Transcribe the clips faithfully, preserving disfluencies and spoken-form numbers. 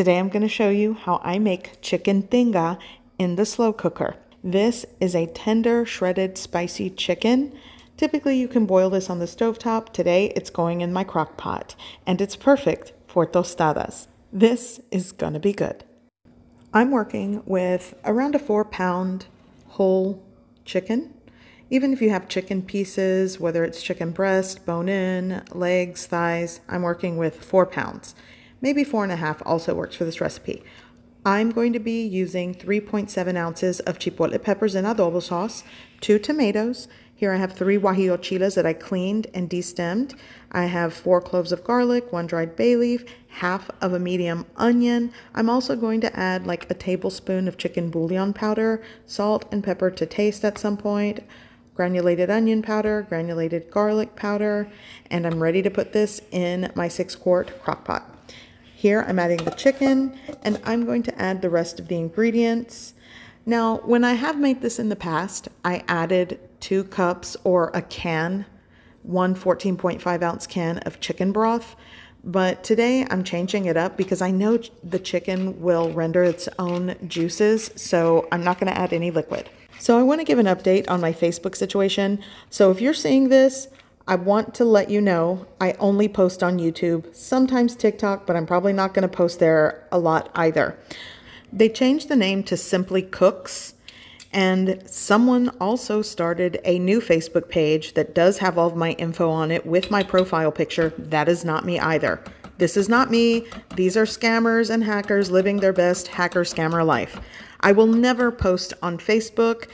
Today I'm going to show you how I make chicken tinga in the slow cooker. This is a tender, shredded, spicy chicken. Typically you can boil this on the stovetop. Today it's going in my crock pot, and it's perfect for tostadas. This is going to be good. I'm working with around a four pound whole chicken. Even if you have chicken pieces, whether it's chicken breast, bone in, legs, thighs, I'm working with four pounds. Maybe four and a half also works for this recipe. I'm going to be using three point seven ounces of chipotle peppers in adobo sauce, two tomatoes. Here I have three guajillo chiles that I cleaned and destemmed. I have four cloves of garlic, one dried bay leaf, half of a medium onion. I'm also going to add like a tablespoon of chicken bouillon powder, salt and pepper to taste at some point, granulated onion powder, granulated garlic powder, and I'm ready to put this in my six quart crock pot. Here I'm adding the chicken, and I'm going to add the rest of the ingredients. Now, when I have made this in the past, I added two cups or a can, one fourteen point five ounce can of chicken broth, but today I'm changing it up because I know the chicken will render its own juices, so I'm not going to add any liquid. So I want to give an update on my Facebook situation. So if you're seeing this, I want to let you know I only post on YouTube, sometimes TikTok, but I'm probably not going to post there a lot either. They changed the name to Simply Cooks, and someone also started a new Facebook page that does have all of my info on it with my profile picture. That is not me either. This is not me. These are scammers and hackers living their best hacker scammer life. I will never post on Facebook,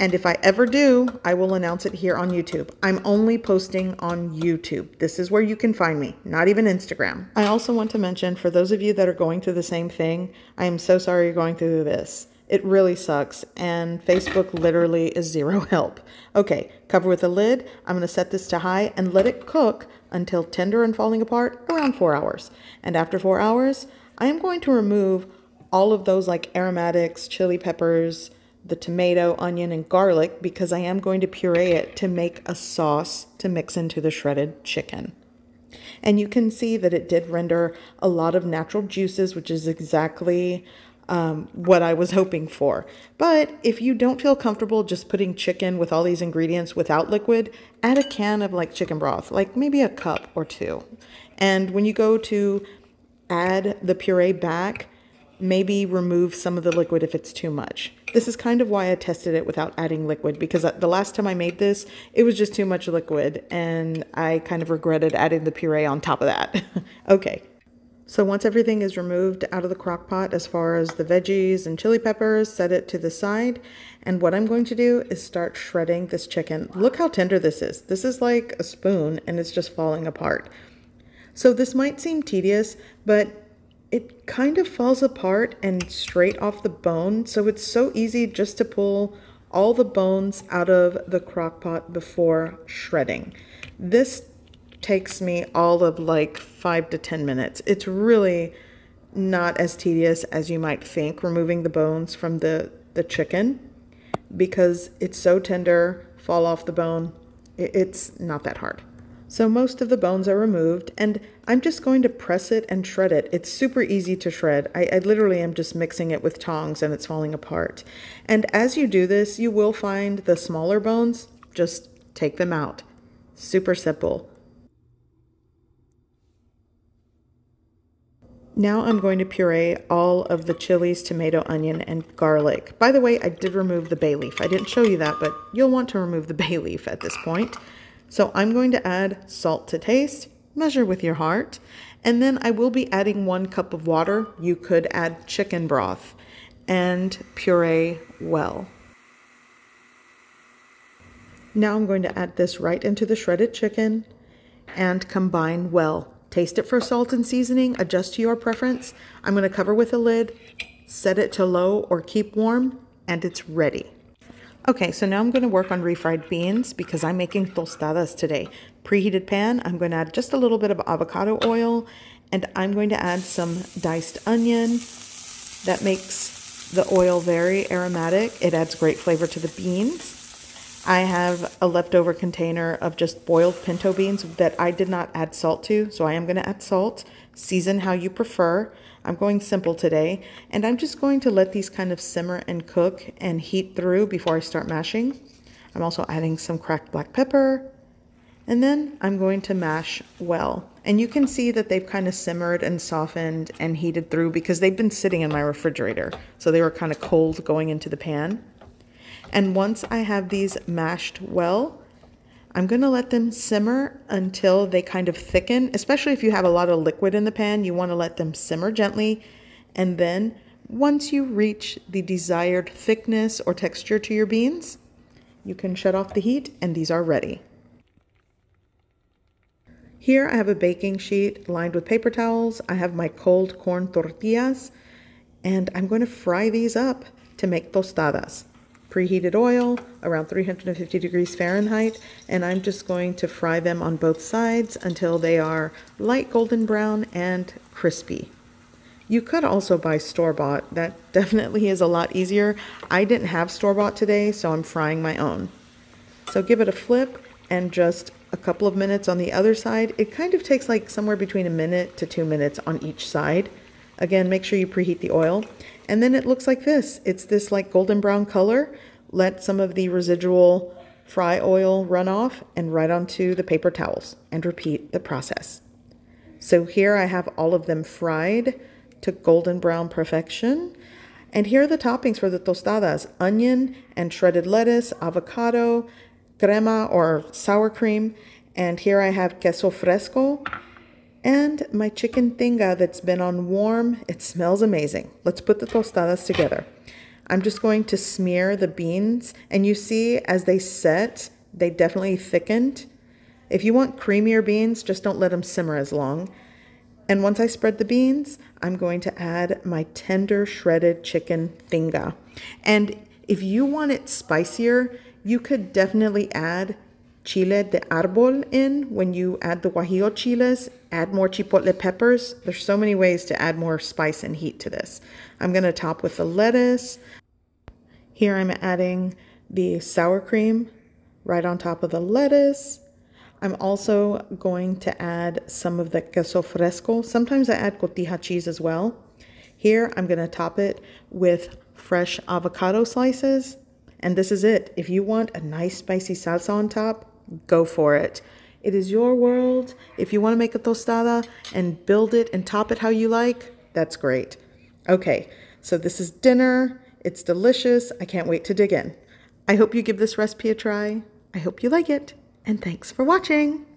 and if I ever do, I will announce it here on YouTube. I'm only posting on YouTube. This is where you can find me, not even Instagram. I also want to mention, for those of you that are going through the same thing, I am so sorry you're going through this. It really sucks, and Facebook literally is zero help. Okay, cover with a lid. I'm going to set this to high and let it cook until tender and falling apart around four hours. And after four hours, I am going to remove all of those like aromatics, chili peppers, the tomato, onion, and garlic, because I am going to puree it to make a sauce to mix into the shredded chicken. And you can see that it did render a lot of natural juices, which is exactly Um, what I was hoping for. But if you don't feel comfortable just putting chicken with all these ingredients without liquid, add a can of like chicken broth, like maybe a cup or two. And when you go to add the puree back, maybe remove some of the liquid if it's too much. This is kind of why I tested it without adding liquid, because the last time I made this, it was just too much liquid, and I kind of regretted adding the puree on top of that. Okay. So once everything is removed out of the crock pot, as far as the veggies and chili peppers, set it to the side. And what I'm going to do is start shredding this chicken. Look how tender this is. This is like a spoon, and it's just falling apart. So this might seem tedious, but it kind of falls apart and straight off the bone. So it's so easy just to pull all the bones out of the crock pot before shredding. This takes me all of like five to ten minutes. It's really not as tedious as you might think, removing the bones from the, the chicken, because it's so tender, fall off the bone. It's not that hard. So most of the bones are removed, and I'm just going to press it and shred it. It's super easy to shred. I, I literally am just mixing it with tongs, and it's falling apart. And as you do this, you will find the smaller bones. Just take them out. Super simple. Now I'm going to puree all of the chilies, tomato, onion, and garlic. By the way, I did remove the bay leaf. I didn't show you that, but you'll want to remove the bay leaf at this point. So I'm going to add salt to taste, measure with your heart, and then I will be adding one cup of water. You could add chicken broth, and puree well. Now I'm going to add this right into the shredded chicken and combine well. Taste it for salt and seasoning, adjust to your preference. I'm going to cover with a lid, set it to low or keep warm, and it's ready. Okay, so now I'm going to work on refried beans because I'm making tostadas today. Preheated pan, I'm going to add just a little bit of avocado oil, and I'm going to add some diced onion. That makes the oil very aromatic. It adds great flavor to the beans. I have a leftover container of just boiled pinto beans that I did not add salt to, so I am going to add salt. Season how you prefer. I'm going simple today, and I'm just going to let these kind of simmer and cook and heat through before I start mashing. I'm also adding some cracked black pepper, and then I'm going to mash well. And you can see that they've kind of simmered and softened and heated through because they've been sitting in my refrigerator, so they were kind of cold going into the pan. And once I have these mashed well, I'm gonna let them simmer until they kind of thicken. Especially if you have a lot of liquid in the pan, you wanna let them simmer gently. And then once you reach the desired thickness or texture to your beans, you can shut off the heat and these are ready. Here I have a baking sheet lined with paper towels. I have my cold corn tortillas and I'm gonna fry these up to make tostadas. Preheated oil around three hundred fifty degrees Fahrenheit, and I'm just going to fry them on both sides until they are light golden brown and crispy. You could also buy store-bought. That definitely is a lot easier. I didn't have store-bought today, so I'm frying my own. So give it a flip and just a couple of minutes on the other side. It kind of takes like somewhere between a minute to two minutes on each side. Again, make sure you preheat the oil. And then it looks like this. It's this like golden brown color. Let some of the residual fry oil run off and right onto the paper towels and repeat the process. So here I have all of them fried to golden brown perfection. And here are the toppings for the tostadas: onion and shredded lettuce, avocado, crema or sour cream. And here I have queso fresco and my chicken tinga that's been on warm. It smells amazing. Let's put the tostadas together. I'm just going to smear the beans, and you see as they set, they definitely thickened. If you want creamier beans, just don't let them simmer as long. And once I spread the beans, I'm going to add my tender shredded chicken tinga. And if you want it spicier, you could definitely add chile de árbol in. When you add the guajillo chiles, add more chipotle peppers. There's so many ways to add more spice and heat to this. I'm gonna top with the lettuce. Here I'm adding the sour cream right on top of the lettuce. I'm also going to add some of the queso fresco. Sometimes I add cotija cheese as well. Here I'm gonna top it with fresh avocado slices. And this is it. If you want a nice spicy salsa on top, go for it. It is your world. If you want to make a tostada and build it and top it how you like, that's great. Okay, so this is dinner. It's delicious. I can't wait to dig in. I hope you give this recipe a try. I hope you like it. And thanks for watching.